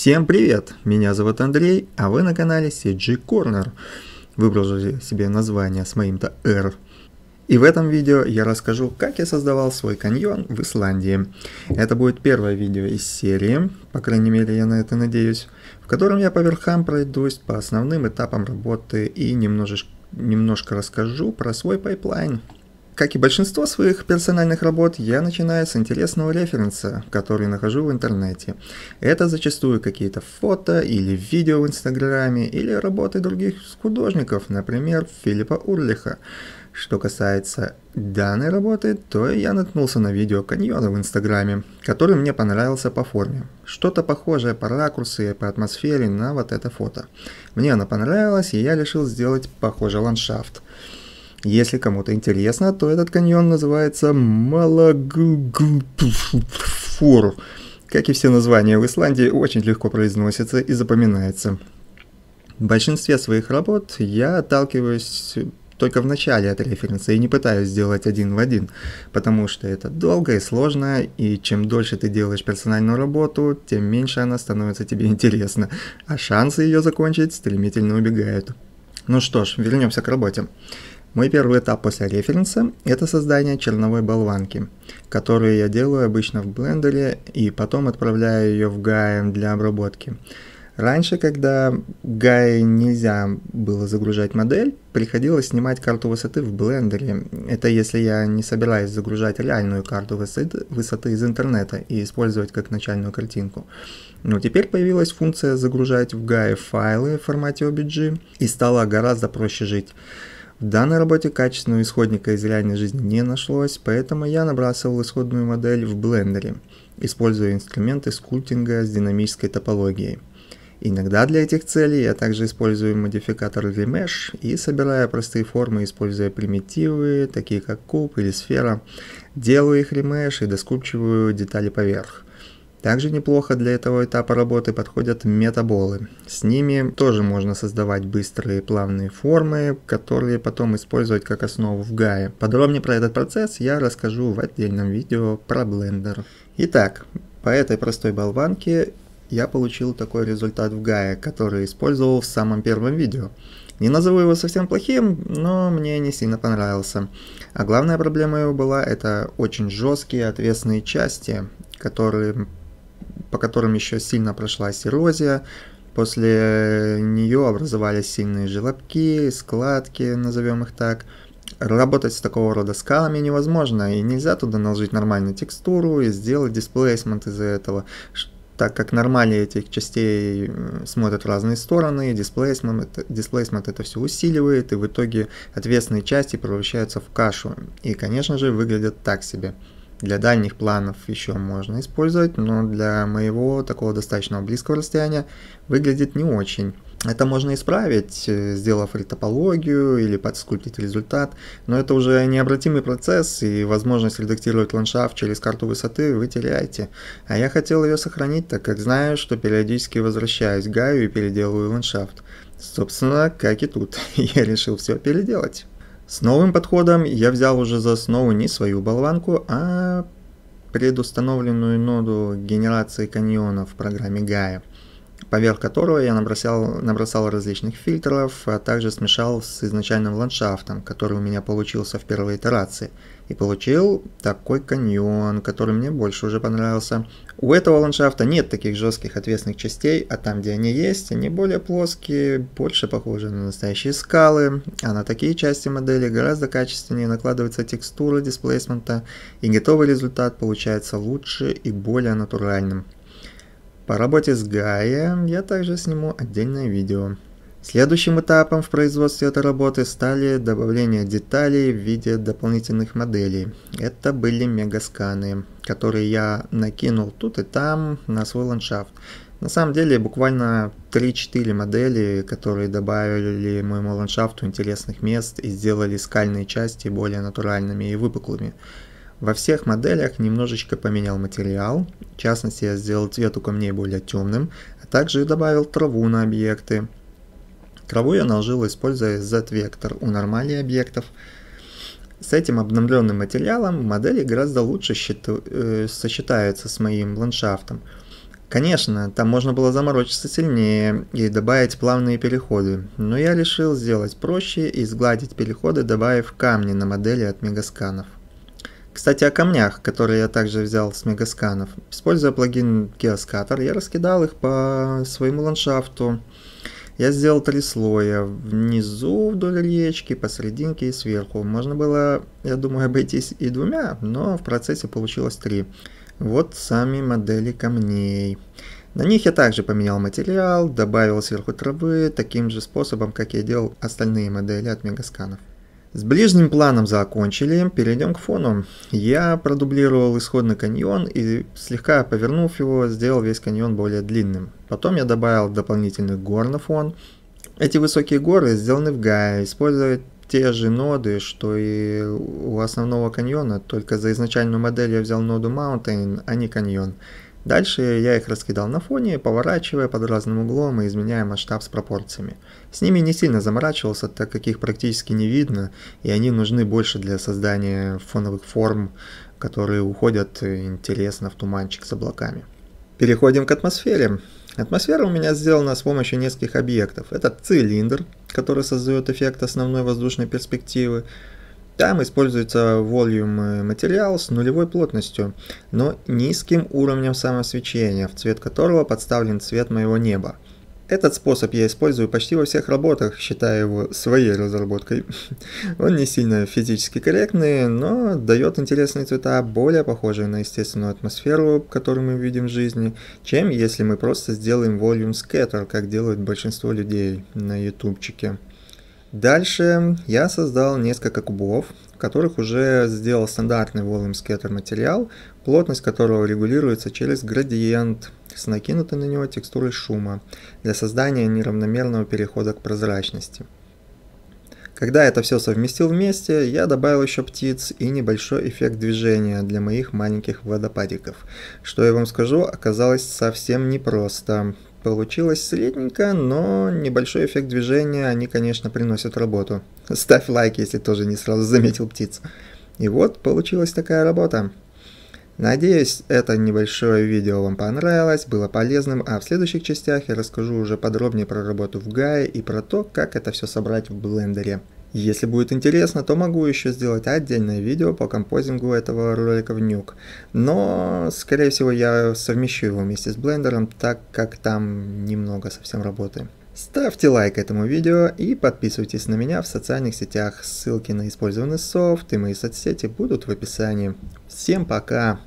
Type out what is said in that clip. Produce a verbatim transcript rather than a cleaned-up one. Всем привет! Меня зовут Андрей, а вы на канале си джи Corner. Выбрал же себе название с моим-то R. И в этом видео я расскажу, как я создавал свой каньон в Исландии. Это будет первое видео из серии, по крайней мере я на это надеюсь, в котором я по верхам пройдусь по основным этапам работы и немножечко, немножко расскажу про свой пайплайн. Как и большинство своих персональных работ, я начинаю с интересного референса, который нахожу в интернете. Это зачастую какие-то фото или видео в Инстаграме, или работы других художников, например, Филиппа Урлиха. Что касается данной работы, то я наткнулся на видео каньона в Инстаграме, который мне понравился по форме. Что-то похожее по ракурсу и по атмосфере на вот это фото. Мне оно понравилось, и я решил сделать похожий ландшафт. Если кому-то интересно, то этот каньон называется Мала-Г-Г-Ф-Фур. Как и все названия в Исландии, очень легко произносится и запоминается. В большинстве своих работ я отталкиваюсь только в начале от референса и не пытаюсь сделать один в один, потому что это долго и сложно, и чем дольше ты делаешь персональную работу, тем меньше она становится тебе интересна, а шансы ее закончить стремительно убегают. Ну что ж, вернемся к работе. Мой первый этап после референса – это создание черновой болванки, которую я делаю обычно в Blender и потом отправляю ее в Gaea для обработки. Раньше, когда Gaea нельзя было загружать модель, приходилось снимать карту высоты в Blender. Это если я не собираюсь загружать реальную карту высоты, высоты из интернета и использовать как начальную картинку. Но теперь появилась функция загружать в Gaea файлы в формате о би джи, и стало гораздо проще жить. В данной работе качественного исходника из реальной жизни не нашлось, поэтому я набрасывал исходную модель в Blender, используя инструменты скульптинга с динамической топологией. Иногда для этих целей я также использую модификатор Remesh и собираю простые формы, используя примитивы, такие как куб или сфера, делаю их Remesh и доскульпчиваю детали поверх. Также неплохо для этого этапа работы подходят метаболы. С ними тоже можно создавать быстрые плавные формы, которые потом использовать как основу в Gaea. Подробнее про этот процесс я расскажу в отдельном видео про Blender. Итак, по этой простой болванке я получил такой результат в Gaea, который использовал в самом первом видео. Не назову его совсем плохим, но мне не сильно понравился. А главная проблема его была – это очень жесткие отвесные части, которые... по которым еще сильно прошлась эрозия, после нее образовались сильные желобки, складки, назовем их так. Работать с такого рода скалами невозможно, и нельзя туда наложить нормальную текстуру и сделать дисплейсмент из-за этого, так как нормали этих частей смотрят в разные стороны, и дисплейсмент, дисплейсмент это все усиливает, и в итоге отвесные части превращаются в кашу, и, конечно же, выглядят так себе. Для дальних планов еще можно использовать, но для моего такого достаточно близкого расстояния выглядит не очень. Это можно исправить, сделав ретопологию или подскульптить результат, но это уже необратимый процесс, и возможность редактировать ландшафт через карту высоты вы теряете. А я хотел ее сохранить, так как знаю, что периодически возвращаюсь к Gaea и переделываю ландшафт. Собственно, как и тут, я решил все переделать. С новым подходом я взял уже за основу не свою болванку, а предустановленную ноду генерации каньонов в программе Gaea, поверх которого я набросал, набросал различных фильтров, а также смешал с изначальным ландшафтом, который у меня получился в первой итерации. И получил такой каньон, который мне больше уже понравился. У этого ландшафта нет таких жестких отвесных частей, а там, где они есть, они более плоские, больше похожи на настоящие скалы, а на такие части модели гораздо качественнее накладывается текстура дисплейсмента, и готовый результат получается лучше и более натуральным. По работе с Gaea я также сниму отдельное видео. Следующим этапом в производстве этой работы стали добавление деталей в виде дополнительных моделей. Это были мегасканы, которые я накинул тут и там на свой ландшафт. На самом деле буквально три-четыре модели, которые добавили моему ландшафту интересных мест и сделали скальные части более натуральными и выпуклыми. Во всех моделях немножечко поменял материал, в частности я сделал цвет у камней более темным, а также добавил траву на объекты. Траву я наложил, используя Z-вектор у нормали объектов. С этим обновленным материалом модели гораздо лучше считу, э, сочетаются с моим ландшафтом. Конечно, там можно было заморочиться сильнее и добавить плавные переходы, но я решил сделать проще и сгладить переходы, добавив камни на модели от мегасканов. Кстати, о камнях, которые я также взял с мегасканов. Используя плагин Киоскатер, я раскидал их по своему ландшафту. Я сделал три слоя, внизу вдоль речки, посерединке и сверху. Можно было, я думаю, обойтись и двумя, но в процессе получилось три. Вот сами модели камней. На них я также поменял материал, добавил сверху травы, таким же способом, как я делал остальные модели от мегасканов. С ближним планом закончили, перейдем к фону. Я продублировал исходный каньон и, слегка повернув его, сделал весь каньон более длинным. Потом я добавил дополнительных гор на фон. Эти высокие горы сделаны в Гаэ, используя те же ноды, что и у основного каньона, только за изначальную модель я взял ноду Mountain, а не каньон. Дальше я их раскидал на фоне, поворачивая под разным углом и изменяя масштаб с пропорциями. С ними не сильно заморачивался, так как их практически не видно, и они нужны больше для создания фоновых форм, которые уходят интересно в туманчик с облаками. Переходим к атмосфере. Атмосфера у меня сделана с помощью нескольких объектов. Это цилиндр, который создает эффект основной воздушной перспективы. Там используется Volume материал с нулевой плотностью, но низким уровнем самосвечения, в цвет которого подставлен цвет моего неба. Этот способ я использую почти во всех работах, считая его своей разработкой. Он не сильно физически корректный, но дает интересные цвета, более похожие на естественную атмосферу, которую мы видим в жизни, чем если мы просто сделаем Volume Scatter, как делают большинство людей на ютубчике. Дальше я создал несколько кубов, в которых уже сделал стандартный Volume Scatter материал, плотность которого регулируется через градиент с накинутой на него текстурой шума для создания неравномерного перехода к прозрачности. Когда это все совместил вместе, я добавил еще птиц и небольшой эффект движения для моих маленьких водопадиков. Что я вам скажу, оказалось совсем непросто. Получилось средненько, но небольшой эффект движения они, конечно, приносят работу. Ставь лайк, если тоже не сразу заметил птиц. И вот получилась такая работа. Надеюсь, это небольшое видео вам понравилось, было полезным, а в следующих частях я расскажу уже подробнее про работу в Гаэ и про то, как это все собрать в блендере. Если будет интересно, то могу еще сделать отдельное видео по композингу этого ролика в Nuke, но, скорее всего, я совмещу его вместе с блендером, так как там немного совсем работы. Ставьте лайк этому видео и подписывайтесь на меня в социальных сетях. Ссылки на использованный софт и мои соцсети будут в описании. Всем пока!